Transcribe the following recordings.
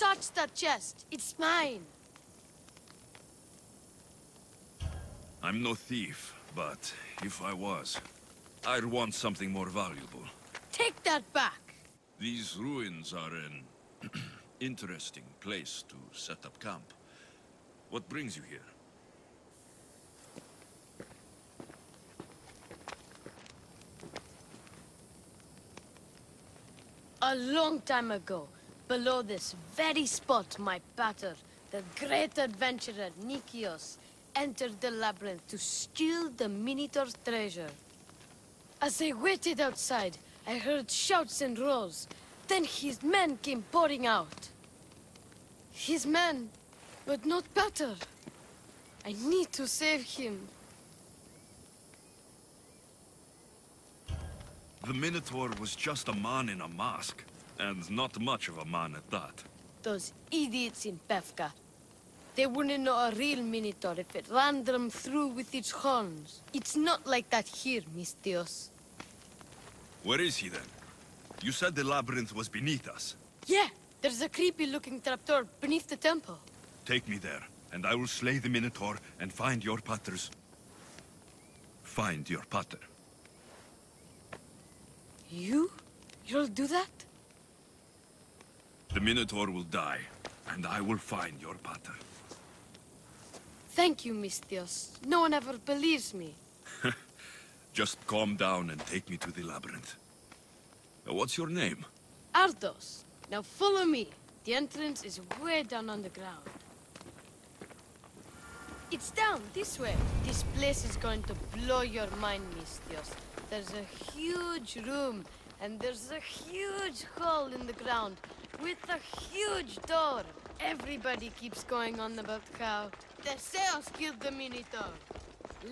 touch that chest. It's mine. I'm no thief, but if I was, I'd want something more valuable. Take that back. These ruins are an interesting place to set up camp. What brings you here? A long time ago, below this very spot, my pater, the great adventurer Nikios, entered the labyrinth to steal the Minotaur's treasure. As I waited outside, I heard shouts and roars. Then his men came pouring out. His men, but not Pater. I need to save him. The Minotaur was just a man in a mask, and not much of a man at that. Those idiots in Pefka. They wouldn't know a real Minotaur if it ran them through with its horns. It's not like that here, Misthios. Where is he then? You said the labyrinth was beneath us. Yeah, there's a creepy-looking trapdoor beneath the temple. Take me there, and I will slay the Minotaur and find your pater's... Find your pater. You? You'll do that? The Minotaur will die, and I will find your pater. Thank you, Misthios. No one ever believes me. Just calm down and take me to the labyrinth. What's your name? Ardos. Now follow me. The entrance is way down on the ground. It's down this way. This place is going to blow your mind, Misthios. There's a huge room, and there's a huge hole in the ground, with a huge door. Everybody keeps going on about how Theseus killed the Minotaur.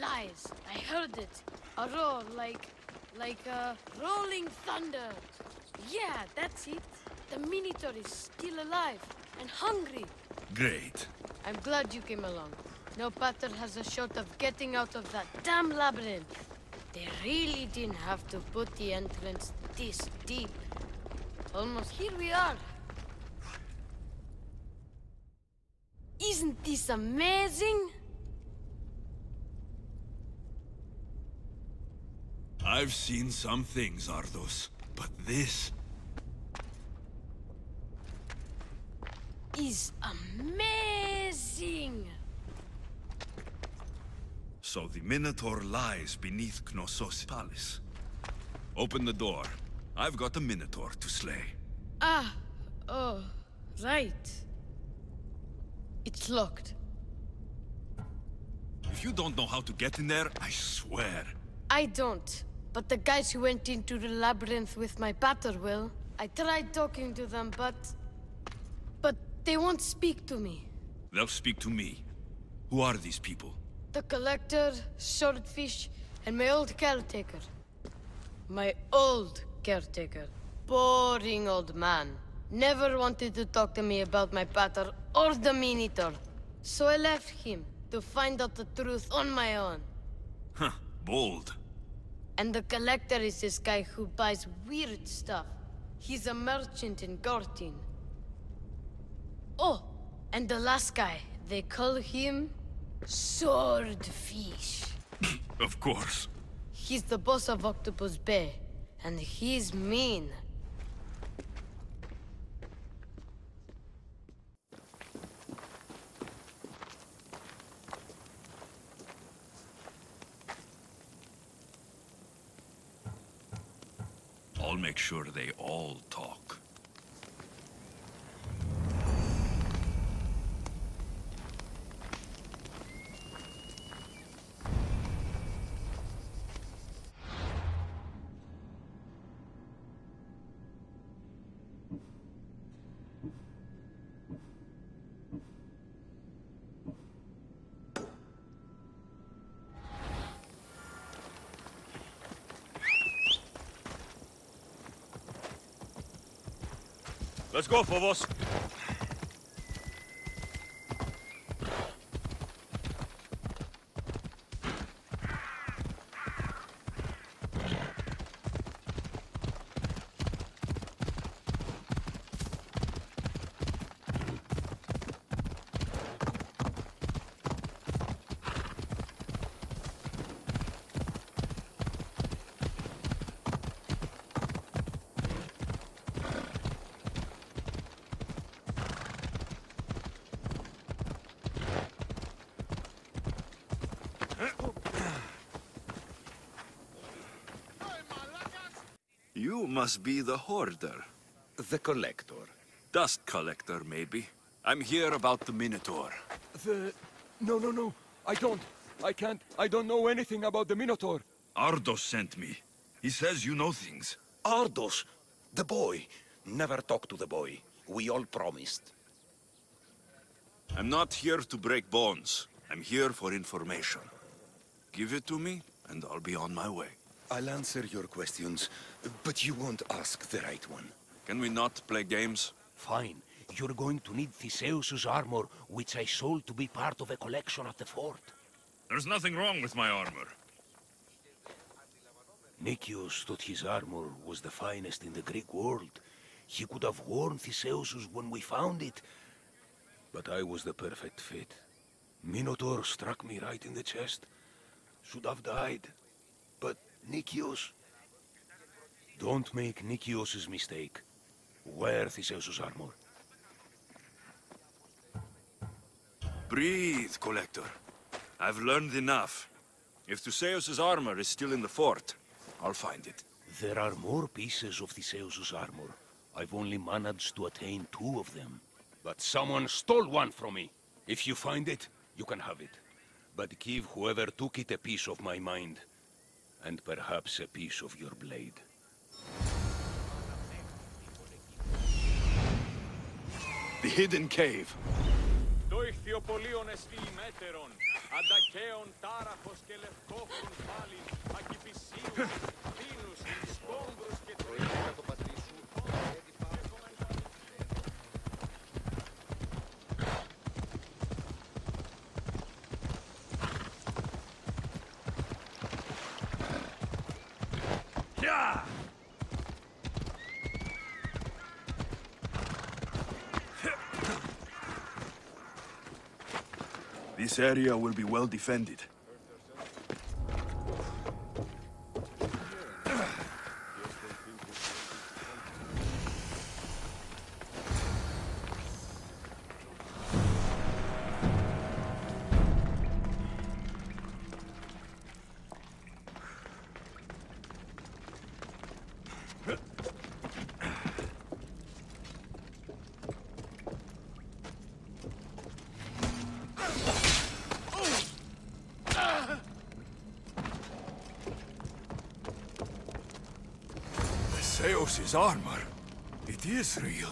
Lies. I heard it. A roar like rolling thunder. Yeah, that's it. The Minotaur is still alive and hungry. Great. I'm glad you came along. No pater has a shot of getting out of that damn labyrinth. They really didn't have to put the entrance this deep. Almost here we are. Isn't this amazing? I've seen some things, Ardos, but this... is amazing! So the Minotaur lies beneath Knossos Palace. Open the door. I've got a Minotaur to slay. Ah, oh, right. It's locked. If you don't know how to get in there, I swear. I don't. But the guys who went into the labyrinth with my pater will. I tried talking to them, but they won't speak to me. They'll speak to me. Who are these people? The Collector, Swordfish, and my old caretaker. My old caretaker. Boring old man. Never wanted to talk to me about my pater or the Minotaur. So I left him to find out the truth on my own. Huh. Bold. And the Collector is this guy who buys weird stuff. He's a merchant in Gortyn. Oh, and the last guy, they call him Swordfish. Of course. He's the boss of Octopus Bay, and he's mean. I'll make sure they all talk. Let's go, Phobos. You must be the hoarder. The collector. Dust collector, maybe. I'm here about the Minotaur. No, I don't know anything about the Minotaur. Ardos sent me. He says you know things. Ardos? The boy. Never talk to the boy. We all promised. I'm not here to break bones. I'm here for information. Give it to me, and I'll be on my way. I'll answer your questions, but you won't ask the right one. Can we not play games? Fine. You're going to need Theseus's armor, which I sold to be part of a collection at the fort. There's nothing wrong with my armor. Nikios thought his armor was the finest in the Greek world. He could have worn Theseus's when we found it. But I was the perfect fit. Minotaur struck me right in the chest. Should have died. But Nikios... Don't make Nikios' mistake. Wear Theseus's armor. Breathe, Collector. I've learned enough. If Theseus's armor is still in the fort, I'll find it. There are more pieces of Theseus's armor. I've only managed to attain 2 of them. But someone stole one from me. If you find it, you can have it. But give whoever took it a piece of my mind. And perhaps a piece of your blade. The hidden cave. This area will be well defended. Theseus's armor. It is real.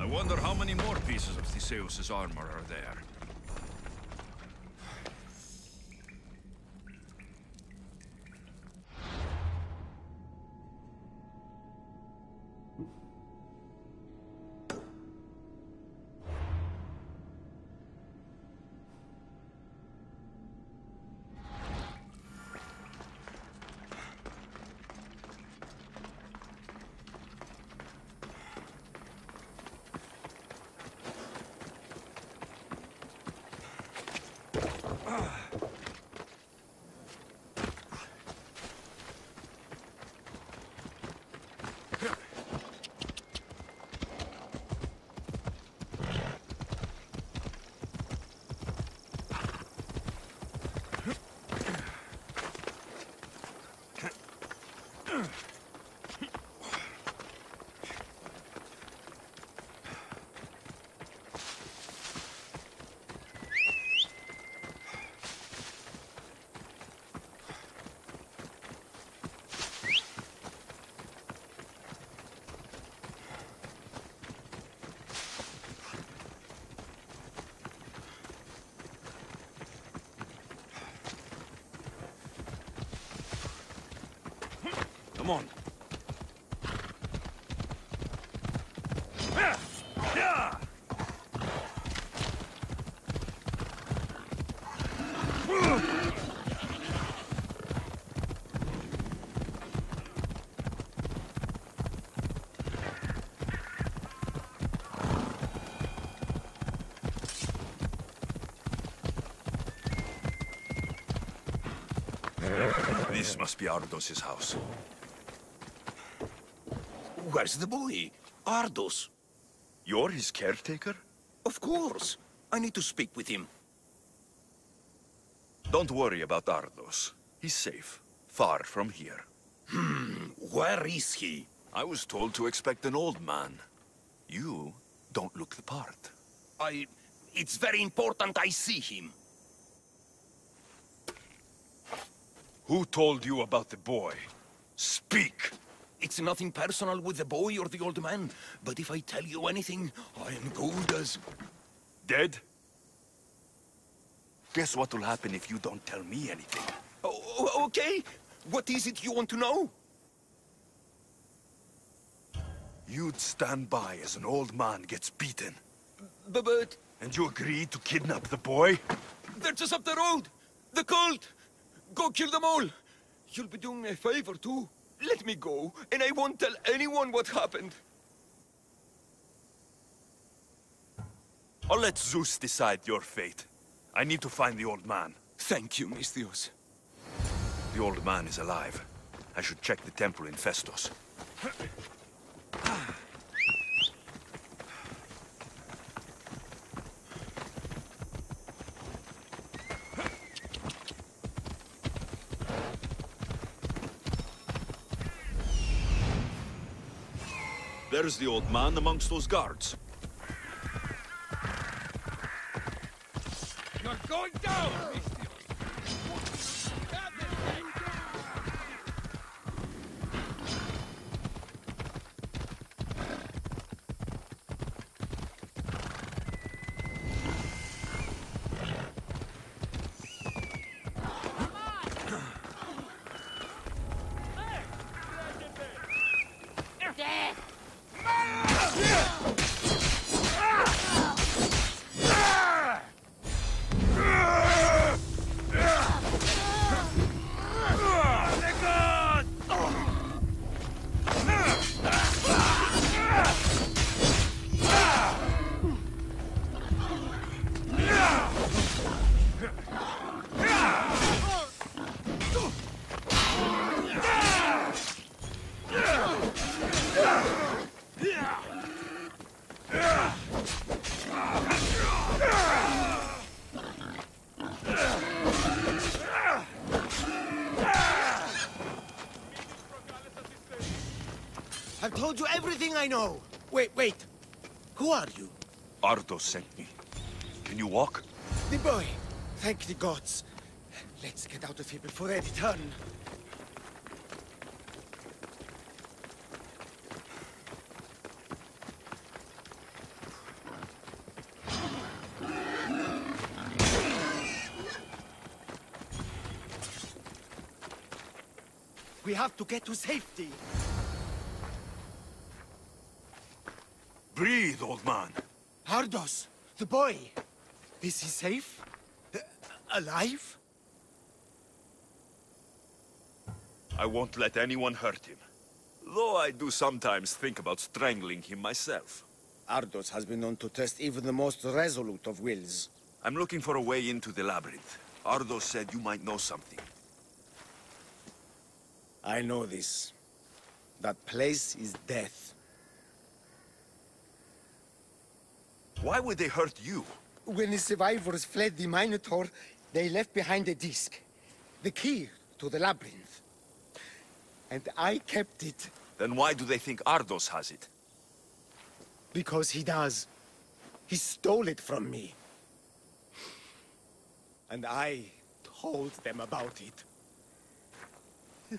I wonder how many more pieces of Theseus's armor are there. Come on. This must be Ardos' house. Where's the boy? Ardos. You're his caretaker? Of course. I need to speak with him. Don't worry about Ardos. He's safe. Far from here. Where is he? I was told to expect an old man. You don't look the part. It's very important I see him. Who told you about the boy? Speak! It's nothing personal with the boy or the old man, but if I tell you anything, I am good as... dead? Guess what will happen if you don't tell me anything? Oh, okay! What is it you want to know? You'd stand by as an old man gets beaten. But... And you agreed to kidnap the boy? They're just up the road! The cult! Go kill them all! You'll be doing me a favor, too. Let me go, and I won't tell anyone what happened. I'll let Zeus decide your fate. I need to find the old man. Thank you, Misthios. The old man is alive. I should check the temple in Festos. There's the old man amongst those guards. You're going down, Misthios! Stab this thing down! Death! I told you everything I know! Wait! Who are you? Ardos sent me. Can you walk? The boy! Thank the gods! Let's get out of here before they return! We have to get to safety! Breathe, old man. Ardos, the boy. Is he safe? Alive? I won't let anyone hurt him. Though I do sometimes think about strangling him myself. Ardos has been known to test even the most resolute of wills. I'm looking for a way into the labyrinth. Ardos said you might know something. I know this. That place is death. Why would they hurt you? When the survivors fled the Minotaur, they left behind a disc. The key to the labyrinth. And I kept it. Then why do they think Ardos has it? Because he does. He stole it from me. And I told them about it.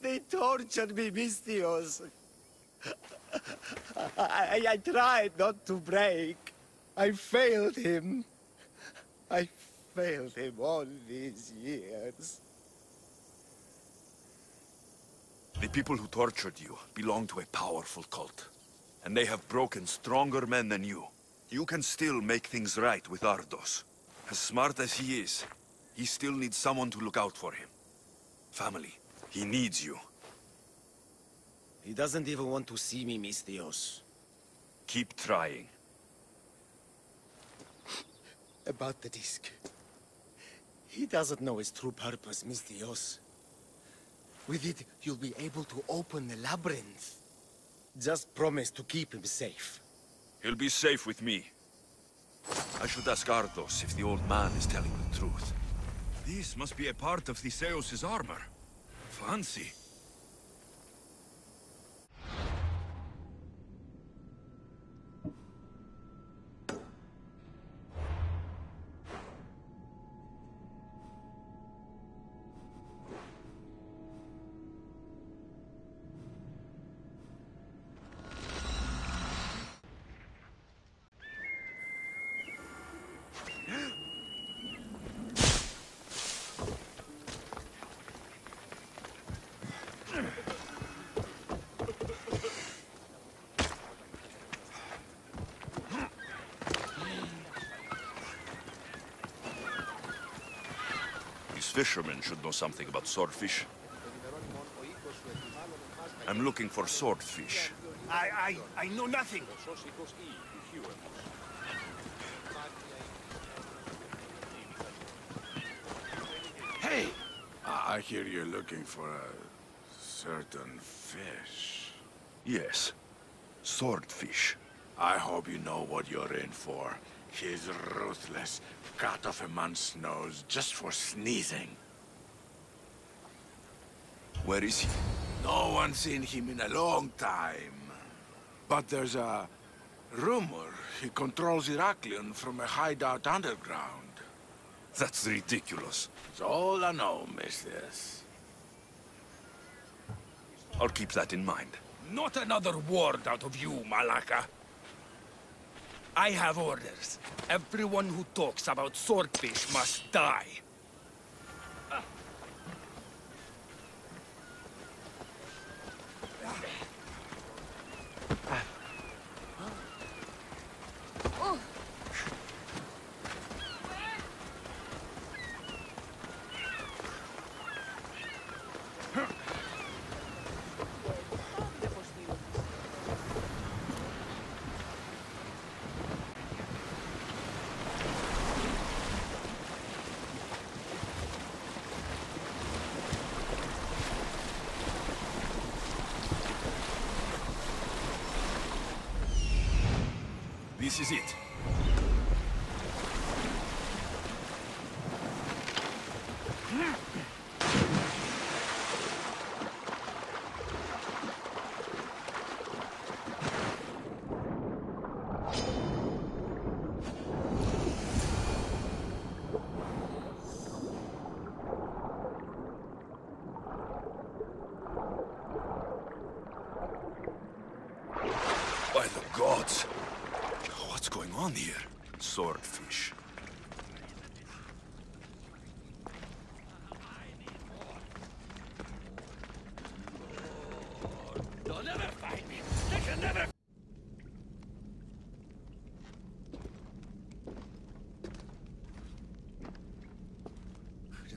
They tortured me, Misthios. I tried not to break. I failed him. I failed him all these years. The people who tortured you belong to a powerful cult. And they have broken stronger men than you. You can still make things right with Ardos. As smart as he is, he still needs someone to look out for him. Family, he needs you. He doesn't even want to see me, Misthios. Keep trying. About the disc. He doesn't know its true purpose, Misthios. With it, you'll be able to open the labyrinth. Just promise to keep him safe. He'll be safe with me. I should ask Ardos if the old man is telling the truth. This must be a part of Theseus' armor. Fancy. Fishermen should know something about swordfish. I'm looking for swordfish. I know nothing. Hey! I hear you're looking for a certain fish. Yes, swordfish. I hope you know what you're in for. He's ruthless. Cut off a man's nose just for sneezing. Where is he? No one's seen him in a long time. But there's a rumor he controls Heraklion from a hideout underground. That's ridiculous. It's all I know, Misthios. I'll keep that in mind. Not another word out of you, Malaka. I have orders. Everyone who talks about swordfish must die. This is it. By the gods! What's going on here? Swordfish. They'll never find me. They can never.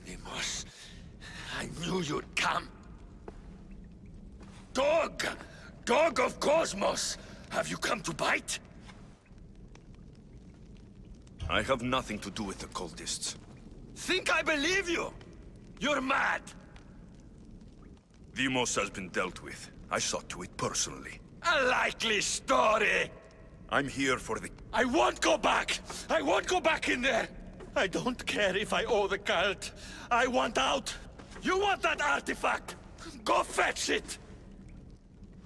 Deimos, I knew you'd come. Dog! Dog of Cosmos! Have you come to bite? I have nothing to do with the cultists. Think I believe you? You're mad! Vimos has been dealt with. I saw to it personally. A likely story! I'm here for the... I won't go back! I won't go back in there! I don't care if I owe the cult. I want out! You want that artifact? Go fetch it!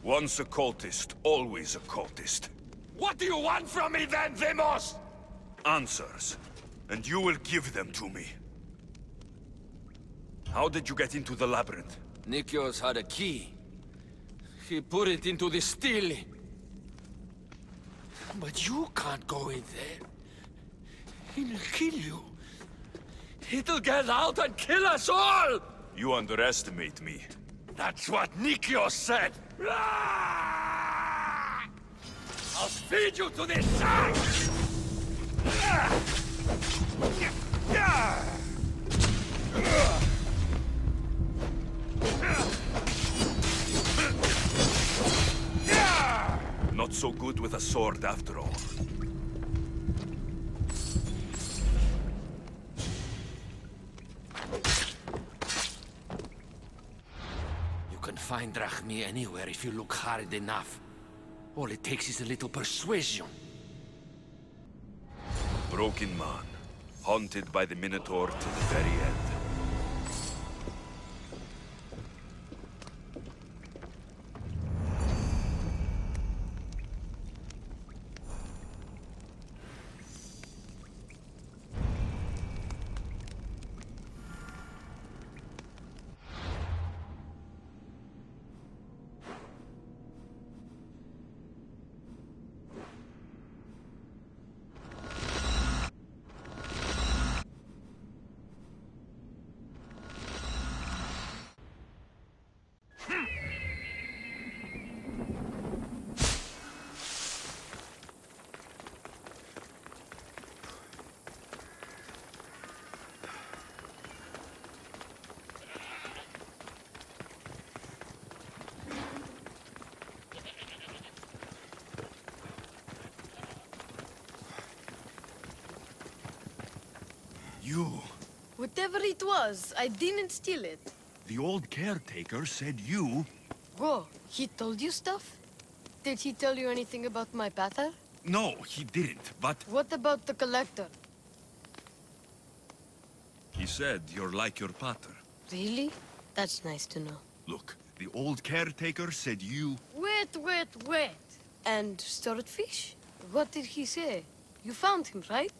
Once a cultist, always a cultist. What do you want from me then, Vimos? Answers, and you will give them to me. How did you get into the labyrinth? Nikios had a key. He put it into the steel. But you can't go in there. He'll kill you. It'll get out and kill us all! You underestimate me. That's what Nikios said! I'll feed you to this sack! Not so good with a sword after all. You can find Drachmi anywhere if you look hard enough. All it takes is a little persuasion. Broken man, haunted by the Minotaur to the very end. You. Whatever it was, I didn't steal it. The old caretaker said you... Whoa, he told you stuff? Did he tell you anything about my pater? No, he didn't, but... What about the collector? He said you're like your pater. Really? That's nice to know. Look, the old caretaker said you... Wait. And Swordfish? What did he say? You found him, right?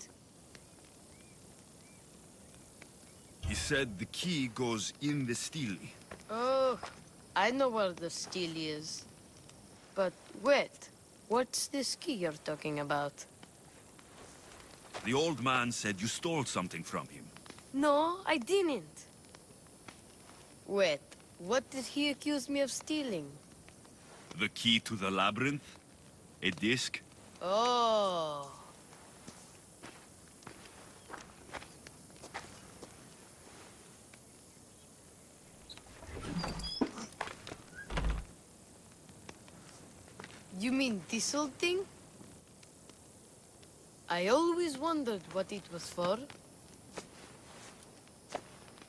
He said the key goes in the stele. Oh, I know where the stele is. But wait, what's this key you're talking about? The old man said you stole something from him. No, I didn't. Wait, what did he accuse me of stealing? The key to the labyrinth? A disc? Oh... You mean this old thing? I always wondered what it was for.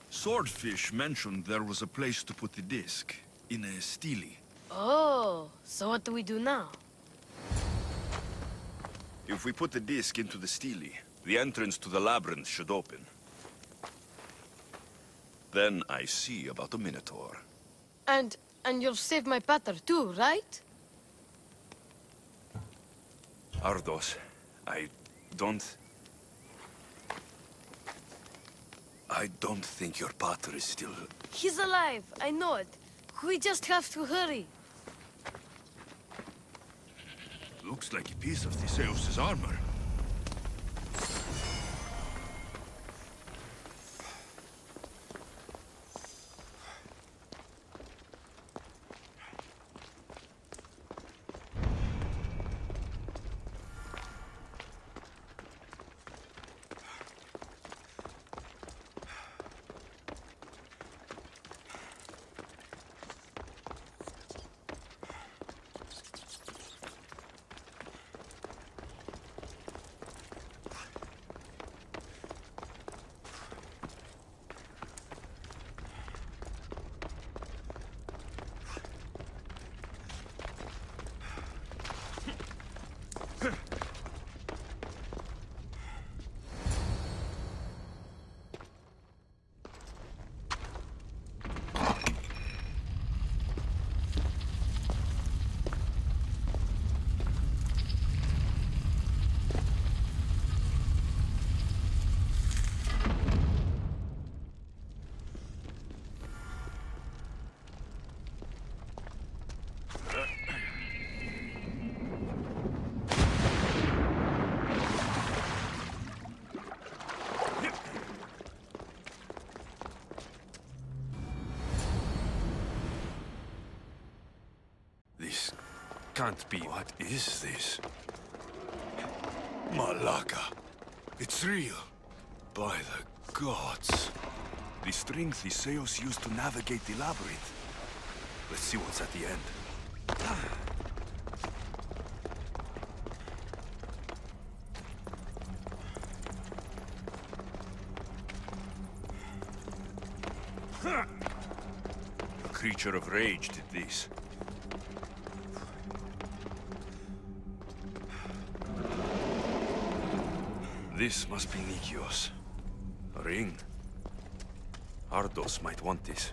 Swordfish mentioned there was a place to put the disc, in a stele. Oh, so what do we do now? If we put the disc into the stele, the entrance to the labyrinth should open. Then I see about the Minotaur. And you'll save my pater too, right? Ardos, I don't think your pater is still... He's alive, I know it. We just have to hurry. Looks like a piece of Theseus's armor. Can't be. What is this? Malaka. It's real. By the gods. The string Theseus used to navigate the labyrinth. Let's see what's at the end. A creature of rage did this. This must be Nikios. A ring. Ardos might want this.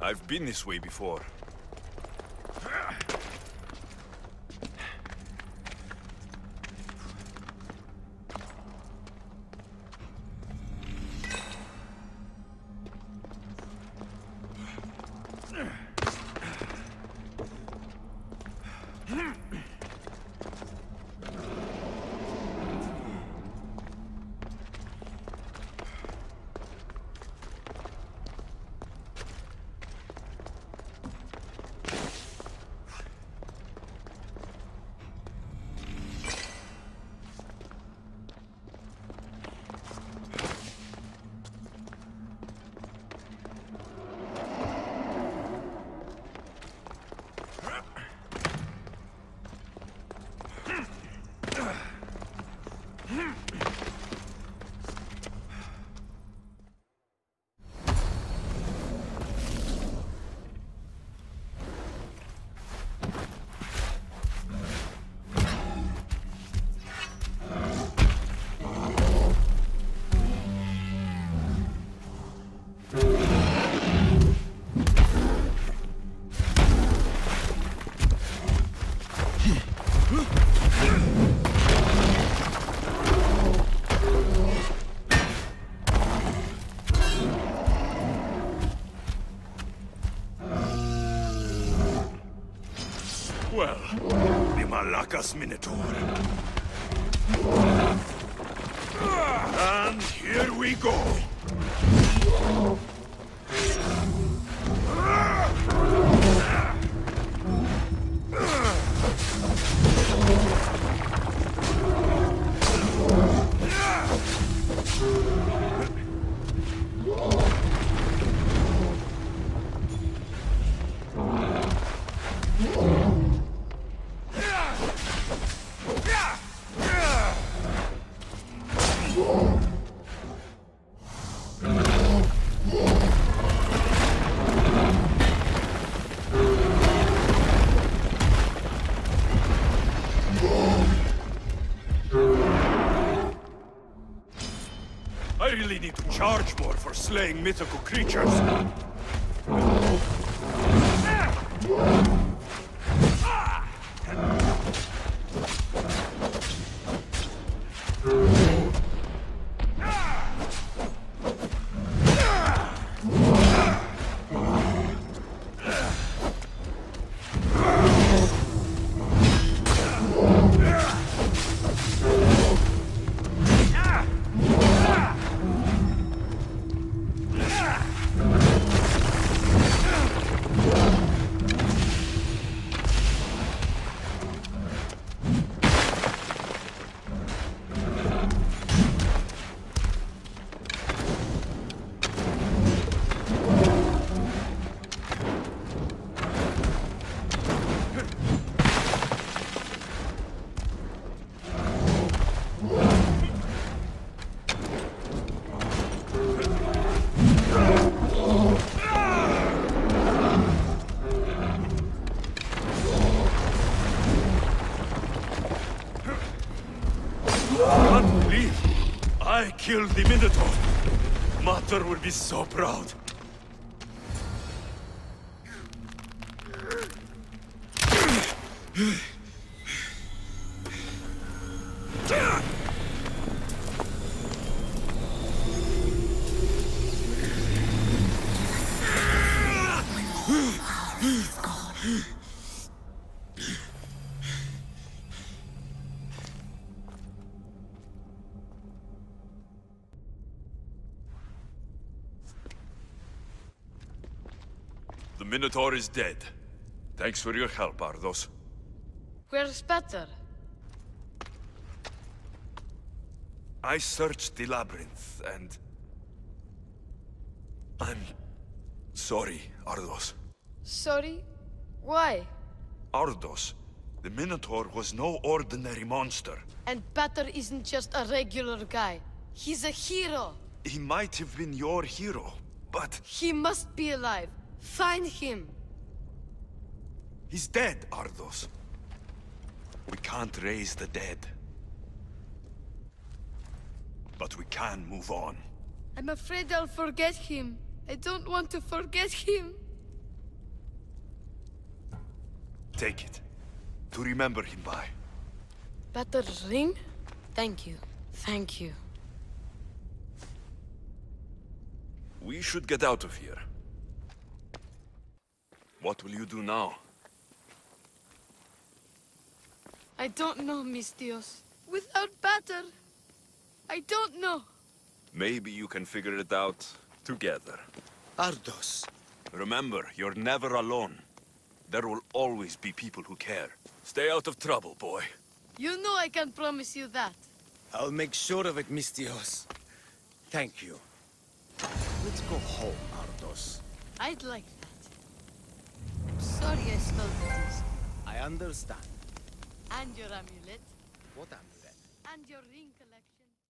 I've been this way before. well. The Malaka's Minotaur. And here we go. Charge more for slaying mythical creatures. Kill the Minotaur. Mater will be so proud. Minotaur is dead. Thanks for your help, Ardos. Where's better? I searched the labyrinth and... I'm... sorry, Ardos. Sorry? Why? Ardos, the Minotaur was no ordinary monster. And Pater isn't just a regular guy. He's a hero! He might have been your hero, but... He must be alive. Find him! He's dead, Ardos. We can't raise the dead. But we can move on. I'm afraid I'll forget him. I don't want to forget him. Take it. To remember him by. Better ring? Thank you. Thank you. We should get out of here. What will you do now? I don't know, Misthios. Without Pater, I don't know. Maybe you can figure it out together. Ardos. Remember, you're never alone. There will always be people who care. Stay out of trouble, boy. You know I can promise you that. I'll make sure of it, Misthios. Thank you. Let's go home, Ardos. I'd like that. Sorry I stole this. I understand. And your amulet. What amulet? And your ring collection.